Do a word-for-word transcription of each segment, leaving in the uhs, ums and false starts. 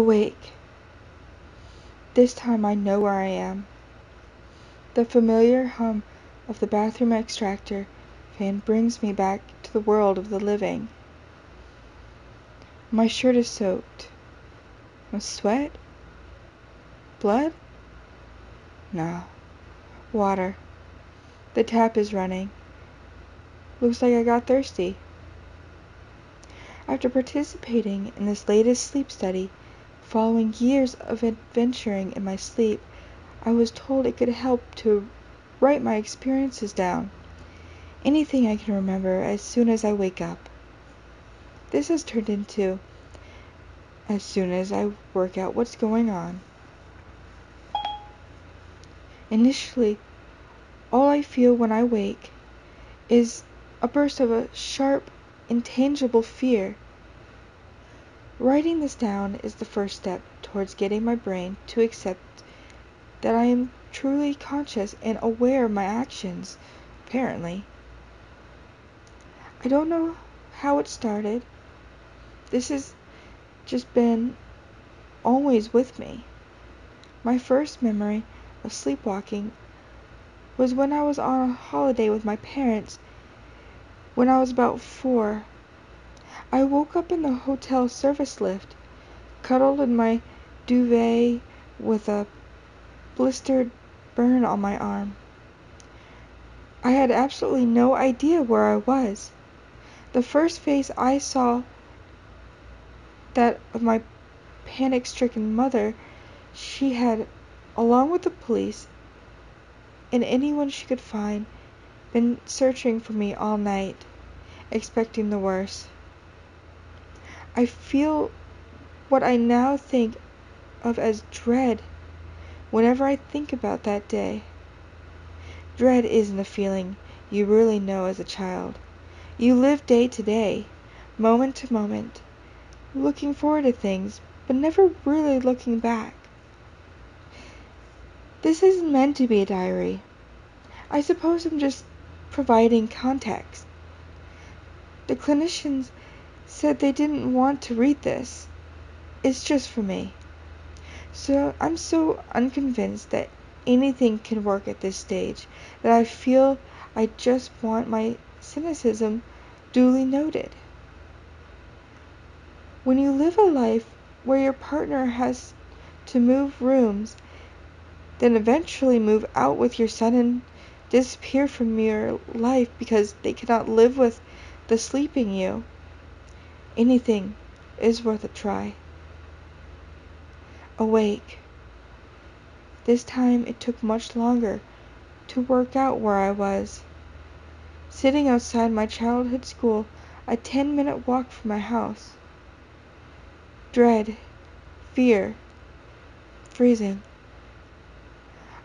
awake. This time I know where I am. The familiar hum of the bathroom extractor fan brings me back to the world of the living. My shirt is soaked. With sweat? Blood? No. Water. The tap is running. Looks like I got thirsty. After participating in this latest sleep study, following years of adventuring in my sleep, I was told it could help to write my experiences down. Anything I can remember as soon as I wake up. This has turned into as soon as I work out what's going on. Initially, all I feel when I wake is a burst of a sharp, intangible fear. Writing this down is the first step towards getting my brain to accept that I am truly conscious and aware of my actions, apparently. I don't know how it started. This has just been always with me. My first memory of sleepwalking was when I was on a holiday with my parents when I was about four. I woke up in the hotel service lift, cuddled in my duvet with a blistered burn on my arm. I had absolutely no idea where I was. The first face I saw, that of my panic-stricken mother, she had, along with the police, and anyone she could find, been searching for me all night, expecting the worst. I feel what I now think of as dread whenever I think about that day. Dread isn't a feeling you really know as a child. You live day to day, moment to moment, looking forward to things, but never really looking back. This isn't meant to be a diary. I suppose I'm just providing context. The clinicians said they didn't want to read this. It's just for me. So I'm so unconvinced that anything can work at this stage that I feel I just want my cynicism duly noted. When you live a life where your partner has to move rooms, then eventually move out with your son and disappear from your life because they cannot live with the sleeping you, anything is worth a try. Awake. This time it took much longer to work out where I was. Sitting outside my childhood school, a ten-minute walk from my house. Dread, fear, freezing.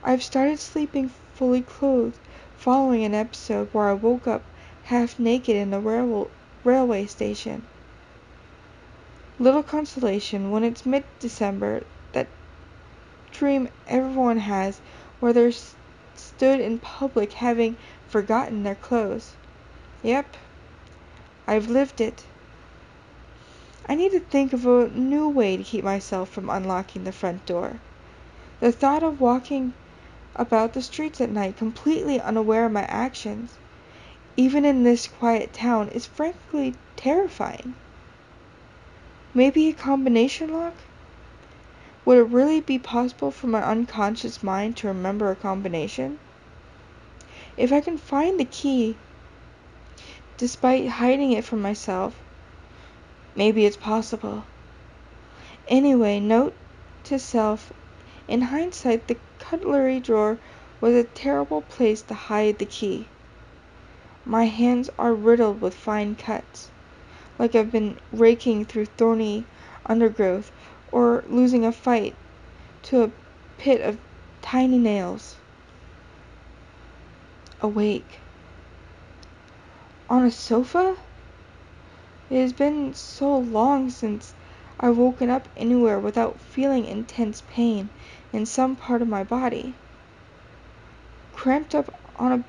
I've started sleeping fully clothed, following an episode where I woke up half naked in the rail- railway station. Little consolation when it's mid-December, that dream everyone has where they're s- stood in public having forgotten their clothes. Yep, I've lived it. I need to think of a new way to keep myself from unlocking the front door. The thought of walking about the streets at night completely unaware of my actions, even in this quiet town, is frankly terrifying. Maybe a combination lock? Would it really be possible for my unconscious mind to remember a combination? If I can find the key, despite hiding it from myself, maybe it's possible. Anyway, note to self, in hindsight, the cutlery drawer was a terrible place to hide the key. My hands are riddled with fine cuts, like I've been raking through thorny undergrowth or losing a fight to a pit of tiny nails. Awake. On a sofa? It has been so long since I've woken up anywhere without feeling intense pain in some part of my body. Cramped up on a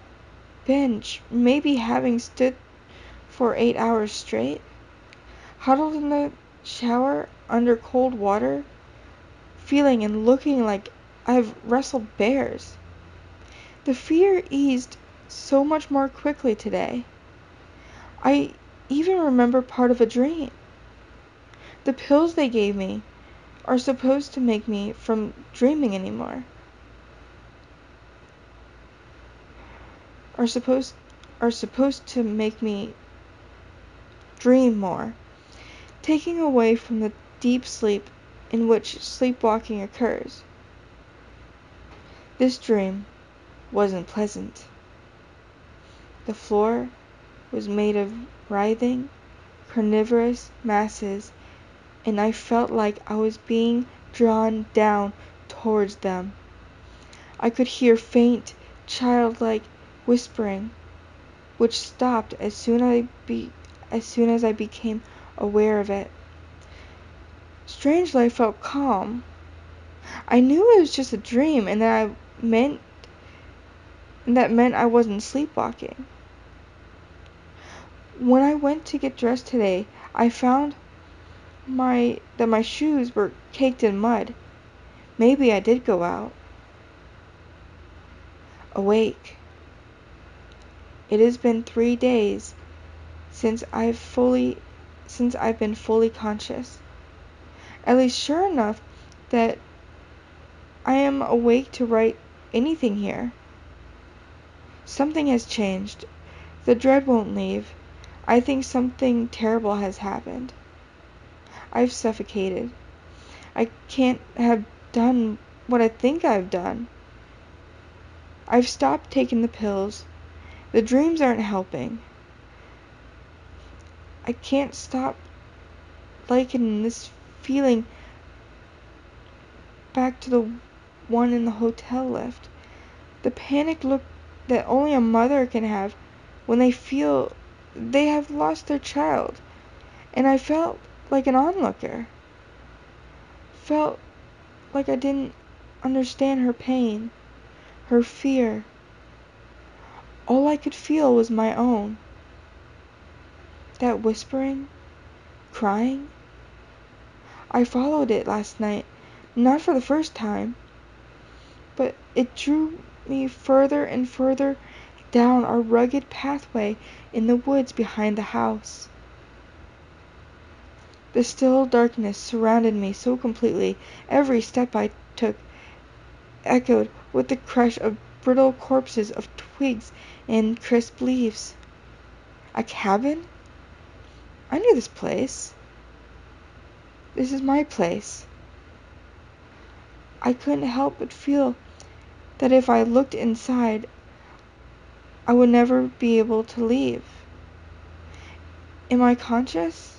bench, maybe having stood for eight hours straight. Huddled in the shower under cold water, feeling and looking like I've wrestled bears. The fear eased so much more quickly today. I even remember part of a dream. The pills they gave me are supposed to make me from dreaming anymore. Are supposed are supposed to make me dream more, taking away from the deep sleep in which sleepwalking occurs. This dream wasn't pleasant. The floor was made of writhing, carnivorous masses, and I felt like I was being drawn down towards them. I could hear faint, childlike whispering, which stopped as soon as I be as soon as I became aware of it. Strangely, I felt calm. I knew it was just a dream, and that I meant and that meant I wasn't sleepwalking. When I went to get dressed today, I found my that my shoes were caked in mud. Maybe I did go out. Awake. It has been three days since I've fully, since I've been fully conscious. At least sure enough that I am awake to write anything here. Something has changed. The dread won't leave. I think something terrible has happened. I've suffocated. I can't have done what I think I've done. I've stopped taking the pills. The dreams aren't helping. I can't stop likening this feeling back to the one in the hotel lift. The panic look that only a mother can have when they feel they have lost their child. And I felt like an onlooker. Felt like I didn't understand her pain, her fear. All I could feel was my own. That whispering, crying. I followed it last night, not for the first time, but it drew me further and further down our rugged pathway in the woods behind the house. The still darkness surrounded me so completely, every step I took echoed with the crash of brittle corpses of twigs and crisp leaves. A cabin? I knew this place. This is my place. I couldn't help but feel that if I looked inside, I would never be able to leave. Am I conscious?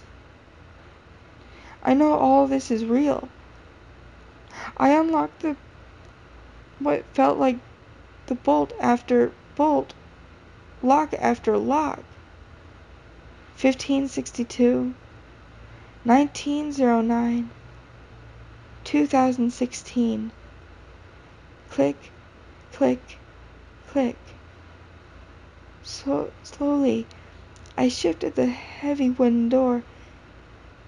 I know all this is real. I unlocked the what felt like the bolt after bolt, lock after lock. fifteen sixty-two, nineteen oh nine, two thousand sixteen. Click, click, click. So slowly, I shifted the heavy wooden door,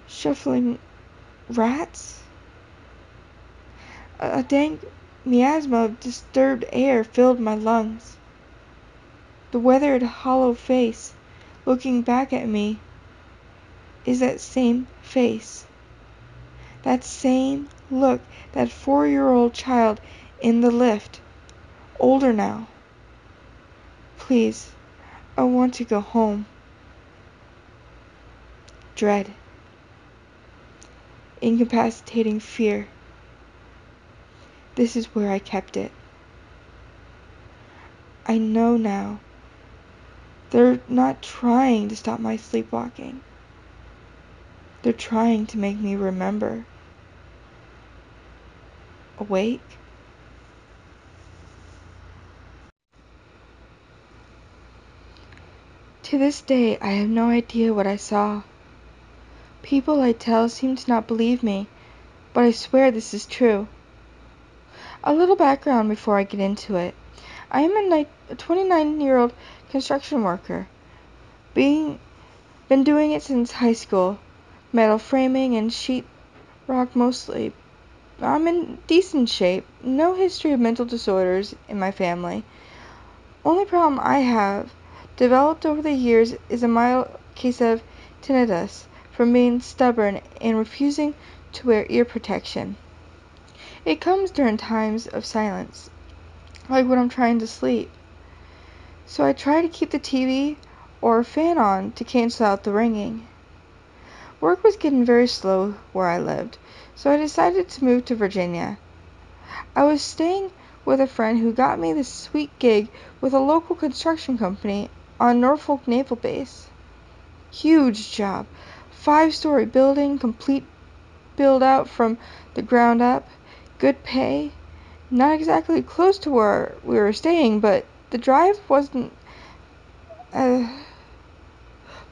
shuffling rats. A, a dank miasma of disturbed air filled my lungs. The weathered, hollow face looking back at me is that same face, that same look that four-year-old child in the lift, older now. Please, I want to go home. Dread, incapacitating fear. This is where I kept it. I know now. They're not trying to stop my sleepwalking. They're trying to make me remember. Awake. To this day, I have no idea what I saw. People I tell seem to not believe me, but I swear this is true. A little background before I get into it. I am a twenty-nine-year-old construction worker, being been doing it since high school, metal framing and sheet rock mostly, I'm in decent shape. No history of mental disorders in my family. Only problem I have developed over the years is a mild case of tinnitus from being stubborn and refusing to wear ear protection. It comes during times of silence, like when I'm trying to sleep. So I try to keep the T V or fan on to cancel out the ringing. Work was getting very slow where I lived, so I decided to move to Virginia. I was staying with a friend who got me this sweet gig with a local construction company on Norfolk Naval Base. Huge job. Five-story building, complete build-out from the ground up. Good pay. Not exactly close to where we were staying, but the drive wasn't... Uh,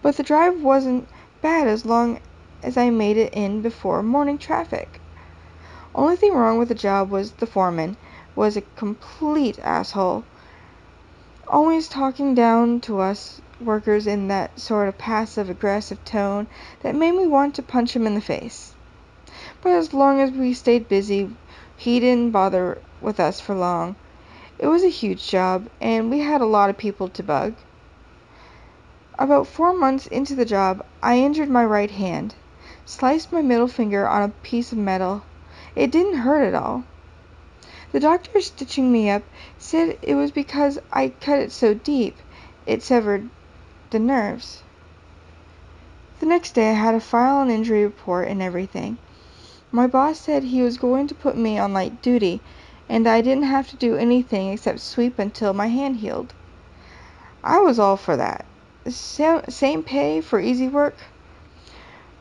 but the drive wasn't bad as long as I made it in before morning traffic. Only thing wrong with the job was the foreman was a complete asshole. Always talking down to us workers in that sort of passive-aggressive tone that made me want to punch him in the face. But as long as we stayed busy, he didn't bother with us for long. It was a huge job, and we had a lot of people to bug. About four months into the job, I injured my right hand, sliced my middle finger on a piece of metal. It didn't hurt at all. The doctor stitching me up said it was because I cut it so deep, it severed the nerves. The next day, I had to file an injury report and everything. My boss said he was going to put me on light duty, and I didn't have to do anything except sweep until my hand healed. I was all for that. Same pay for easy work.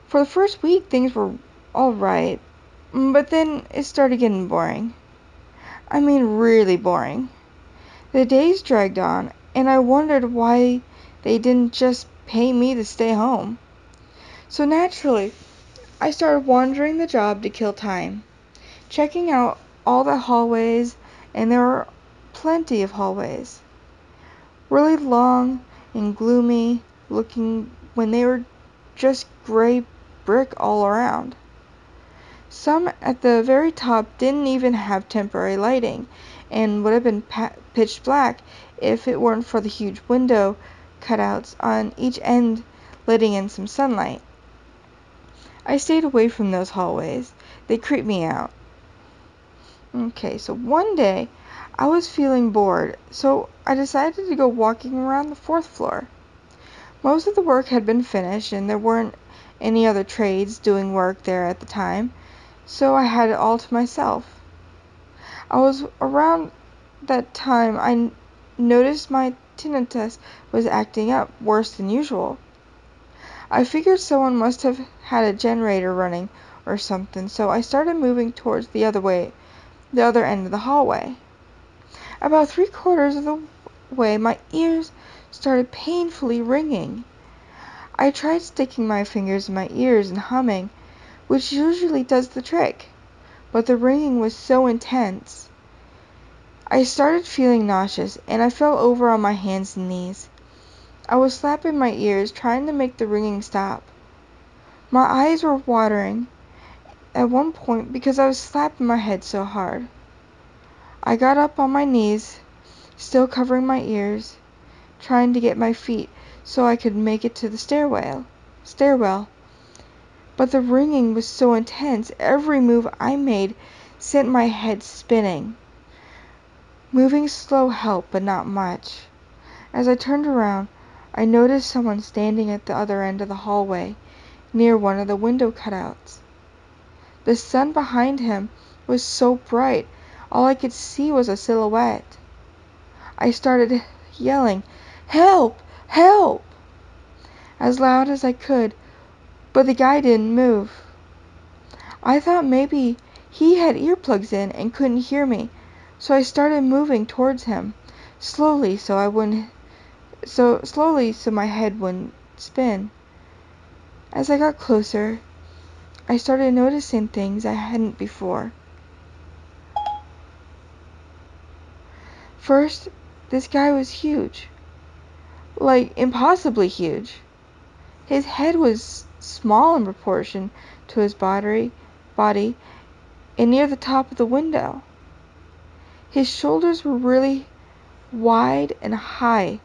For the first week, things were all right, but then it started getting boring. I mean, really boring. The days dragged on, and I wondered why they didn't just pay me to stay home. So naturally, I started wandering the job to kill time, checking out all the hallways, and there were plenty of hallways. Really long and gloomy looking when they were just gray brick all around. Some at the very top didn't even have temporary lighting and would have been pa- pitch black if it weren't for the huge window cutouts on each end letting in some sunlight. I stayed away from those hallways. They creeped me out. Okay, so one day, I was feeling bored, so I decided to go walking around the fourth floor. Most of the work had been finished, and there weren't any other trades doing work there at the time, so I had it all to myself. I was around that time I n- noticed my tinnitus was acting up worse than usual. I figured someone must have had a generator running or something, so I started moving towards the other way, the other end of the hallway. About three quarters of the way, my ears started painfully ringing. I tried sticking my fingers in my ears and humming, which usually does the trick, but the ringing was so intense. I started feeling nauseous, and I fell over on my hands and knees. I was slapping my ears, trying to make the ringing stop. My eyes were watering at one point because I was slapping my head so hard. I got up on my knees, still covering my ears, trying to get my feet so I could make it to the stairwell. stairwell. But the ringing was so intense, every move I made sent my head spinning. Moving slow helped, but not much. As I turned around, I noticed someone standing at the other end of the hallway, near one of the window cutouts. The sun behind him was so bright, all I could see was a silhouette. I started yelling, "Help! Help!" as loud as I could, but the guy didn't move. I thought maybe he had earplugs in and couldn't hear me, so I started moving towards him, slowly so I wouldn't So slowly so my head wouldn't spin. As I got closer, I started noticing things I hadn't before. First, this guy was huge. Like, impossibly huge. His head was small in proportion to his body, body, and near the top of the window. His shoulders were really wide and high,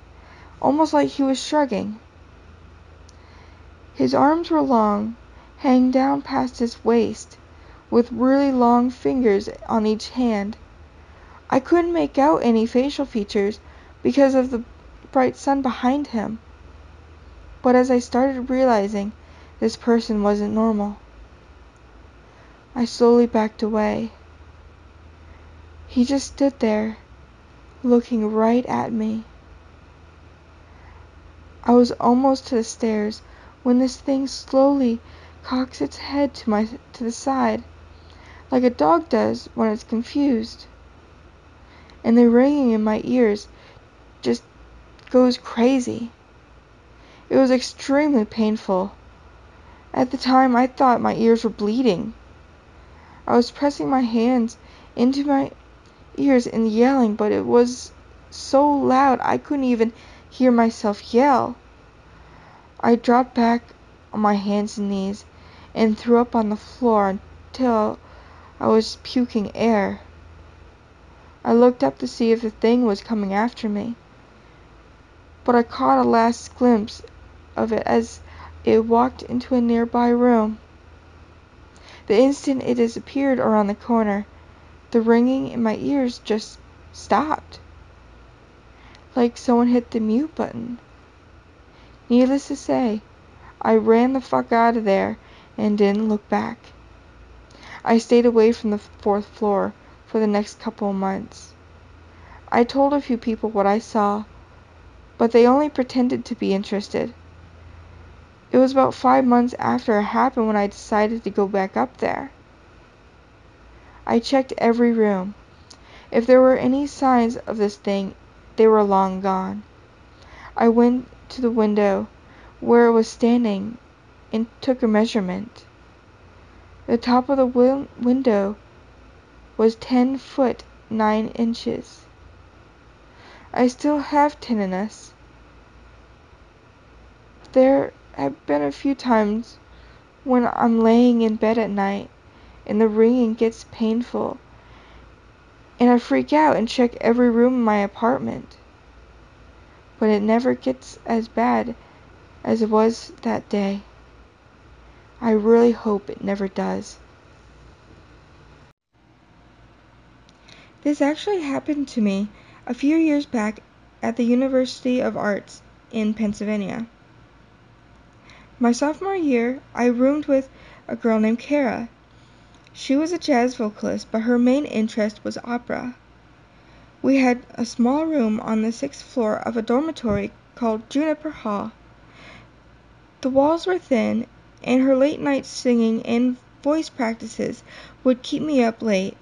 almost like he was shrugging. His arms were long, hanging down past his waist, with really long fingers on each hand. I couldn't make out any facial features because of the bright sun behind him. But as I started realizing, this person wasn't normal, I slowly backed away. He just stood there, looking right at me. I was almost to the stairs when this thing slowly cocks its head to my to the side, like a dog does when it's confused. And the ringing in my ears just goes crazy. It was extremely painful. At the time, I thought my ears were bleeding. I was pressing my hands into my ears and yelling, but it was so loud I couldn't even hear myself yell. I dropped back on my hands and knees and threw up on the floor until I was puking air. I looked up to see if the thing was coming after me, but I caught a last glimpse of it as it walked into a nearby room. The instant it disappeared around the corner, the ringing in my ears just stopped, like someone hit the mute button. Needless to say, I ran the fuck out of there and didn't look back. I stayed away from the fourth floor for the next couple of months. I told a few people what I saw, but they only pretended to be interested. It was about five months after it happened when I decided to go back up there. I checked every room. If there were any signs of this thing, they were long gone. I went to the window where it was standing and took a measurement. The top of the win- window was ten foot nine inches. I still have tinnitus. There have been a few times when I'm laying in bed at night and the ringing gets painful, and I freak out and check every room in my apartment. But it never gets as bad as it was that day. I really hope it never does. This actually happened to me a few years back at the University of Arts in Pennsylvania. My sophomore year, I roomed with a girl named Kara. She was a jazz vocalist, but her main interest was opera. We had a small room on the sixth floor of a dormitory called Juniper Hall. The walls were thin, and her late-night singing and voice practices would keep me up late.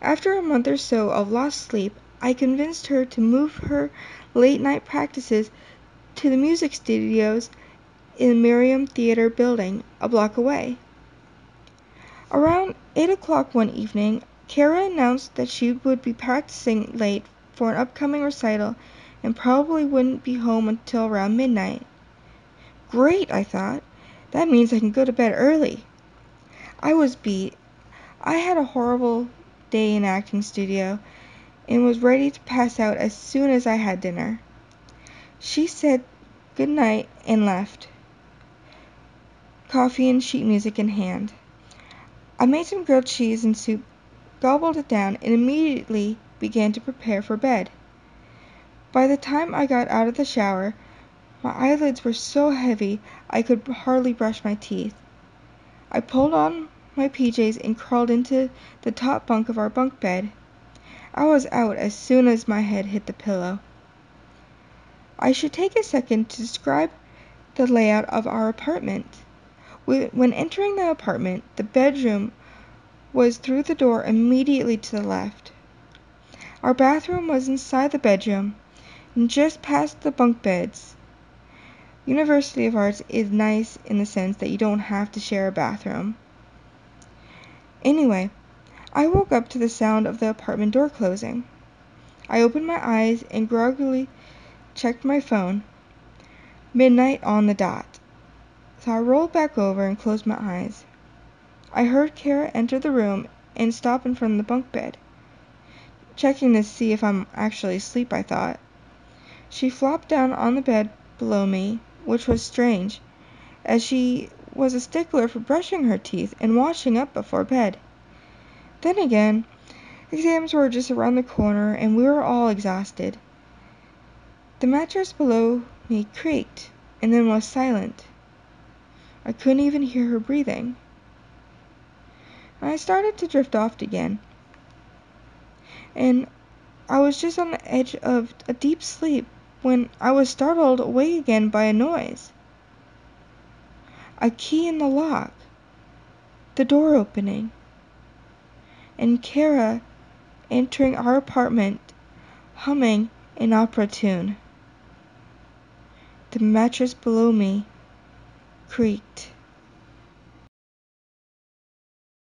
After a month or so of lost sleep, I convinced her to move her late-night practices to the music studios in the Miriam Theater building a block away. Around eight o'clock one evening, Kara announced that she would be practicing late for an upcoming recital and probably wouldn't be home until around midnight. Great, I thought. That means I can go to bed early. I was beat. I had a horrible day in acting studio and was ready to pass out as soon as I had dinner. She said good night and left, coffee and sheet music in hand. I made some grilled cheese and soup, gobbled it down, and immediately began to prepare for bed. By the time I got out of the shower, my eyelids were so heavy I could hardly brush my teeth. I pulled on my P Js and crawled into the top bunk of our bunk bed. I was out as soon as my head hit the pillow. I should take a second to describe the layout of our apartment. We, when entering the apartment, the bedroom was through the door immediately to the left. Our bathroom was inside the bedroom and just past the bunk beds. University of Arts is nice in the sense that you don't have to share a bathroom. Anyway, I woke up to the sound of the apartment door closing. I opened my eyes and groggily checked my phone. Midnight on the dot. So I rolled back over and closed my eyes. I heard Kara enter the room and stop in front of the bunk bed, checking to see if I'm actually asleep, I thought. She flopped down on the bed below me, which was strange, as she was a stickler for brushing her teeth and washing up before bed. Then again, exams were just around the corner and we were all exhausted. The mattress below me creaked and then was silent. I couldn't even hear her breathing. I started to drift off again, and I was just on the edge of a deep sleep when I was startled awake again by a noise. A key in the lock, the door opening, and Kara entering our apartment, humming an opera tune. The mattress below me creaked.